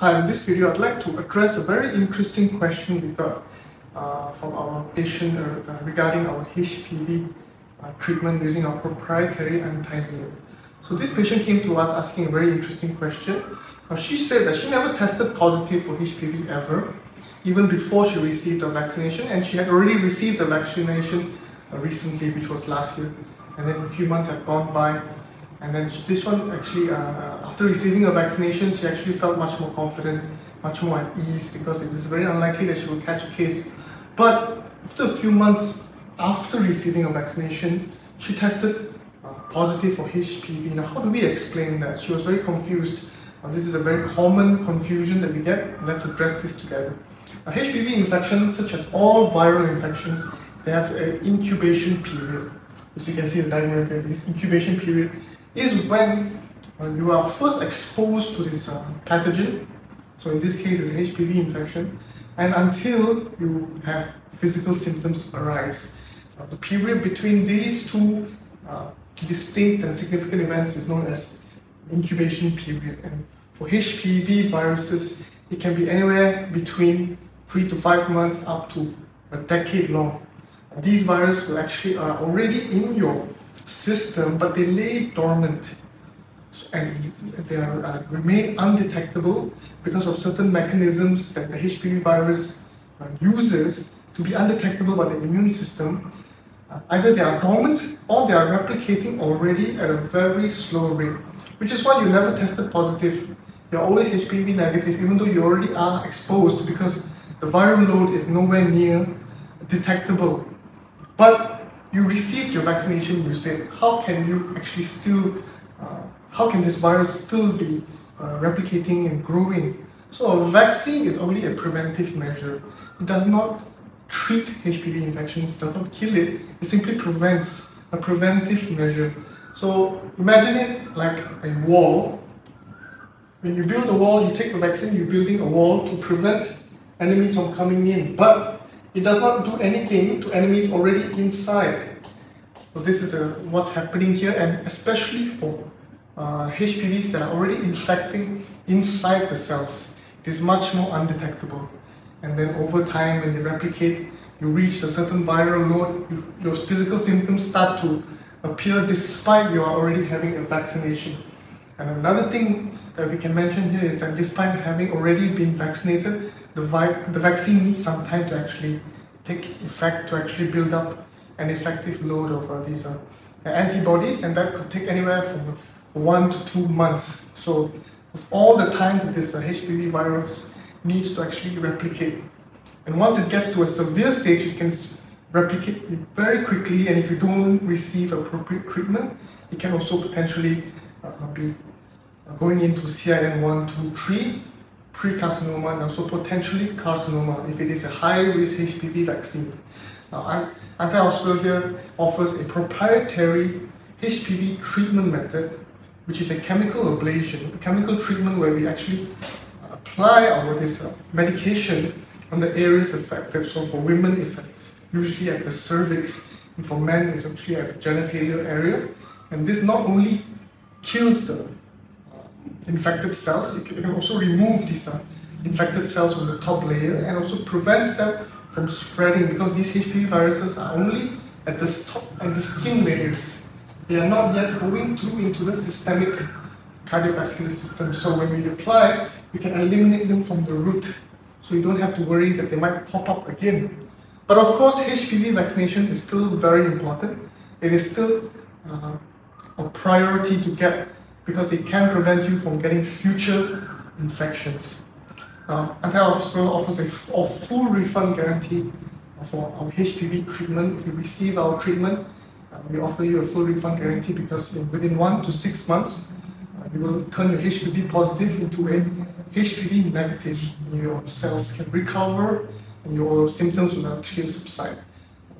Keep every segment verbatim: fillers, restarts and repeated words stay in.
Hi, in this video I'd like to address a very interesting question we got uh, from our patient uh, regarding our H P V uh, treatment using our proprietary anti-nail. So this patient came to us asking a very interesting question. Now she said that she never tested positive for H P V ever, even before she received the vaccination, and she had already received the vaccination uh, recently, which was last year, and then a few months have gone by. And then this one actually, uh, after receiving her vaccination, she actually felt much more confident, much more at ease, because it is very unlikely that she will catch a case. But after a few months after receiving her vaccination, she tested uh, positive for H P V. Now, how do we explain that? She was very confused. Uh, this is a very common confusion that we get. Let's address this together. Now, H P V infections, such as all viral infections, they have an incubation period. As you can see in the diagram here, this incubation period is when uh, you are first exposed to this uh, pathogen, so in this case it's an H P V infection, and until you have physical symptoms arise. Uh, the period between these two uh, distinct and significant events is known as incubation period, and for H P V viruses it can be anywhere between three to five months up to a decade long. Uh, these viruses will actually are uh, already in your system, but they lay dormant and they are, uh, remain undetectable because of certain mechanisms that the H P V virus uh, uses to be undetectable by the immune system. Uh, either they are dormant or they are replicating already at a very slow rate, which is why you never tested positive. You're always H P V negative, even though you already are exposed, because the viral load is nowhere near detectable. But you received your vaccination, you said, how can you actually still, uh, how can this virus still be uh, replicating and growing? So a vaccine is only a preventive measure. It does not treat H P V infections, does not kill it, it simply prevents, a preventive measure. So imagine it like a wall. When you build a wall, you take a vaccine, you're building a wall to prevent enemies from coming in. But it does not do anything to enemies already inside. So this is a, what's happening here, and especially for uh, H P Vs that are already infecting inside the cells, it is much more undetectable. And then over time, when they replicate, you reach a certain viral load, you, your physical symptoms start to appear despite you are already having a vaccination. And another thing that we can mention here is that despite having already been vaccinated, the, vi the vaccine needs some time to actually take effect, to actually build up an effective load of uh, these uh, antibodies, and that could take anywhere from one to two months. So it's all the time that this uh, H P V virus needs to actually replicate. And once it gets to a severe stage, it can replicate very quickly, and if you don't receive appropriate treatment, it can also potentially Uh, be uh, going into C I N one, two, three, pre-carcinoma, and also potentially carcinoma if it is a high-risk H P V vaccine. Now, Antai Hospital here offers a proprietary H P V treatment method, which is a chemical ablation, a chemical treatment where we actually apply our this uh, medication on the areas affected. So for women, it's uh, usually at the cervix, and for men, it's actually at the genitalia area. And this not only kills the infected cells, it can also remove these uh, infected cells from the top layer and also prevents them from spreading, because these H P V viruses are only at the top and the skin layers. They are not yet going through into the systemic cardiovascular system. So when we apply, we can eliminate them from the root. So you don't have to worry that they might pop up again. But of course, H P V vaccination is still very important. It is still uh, a priority to get, because it can prevent you from getting future infections. Uh, Antai Hospital offers a, a full refund guarantee for our H P V treatment. If you receive our treatment, uh, we offer you a full refund guarantee, because in, within one to six months, uh, you will turn your H P V positive into a H P V negative. Your cells can recover and your symptoms will actually subside.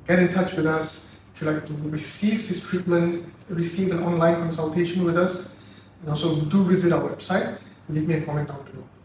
Get in touch with us. If you'd like to receive this treatment, receive an online consultation with us, and also do visit our website, leave me a comment down below.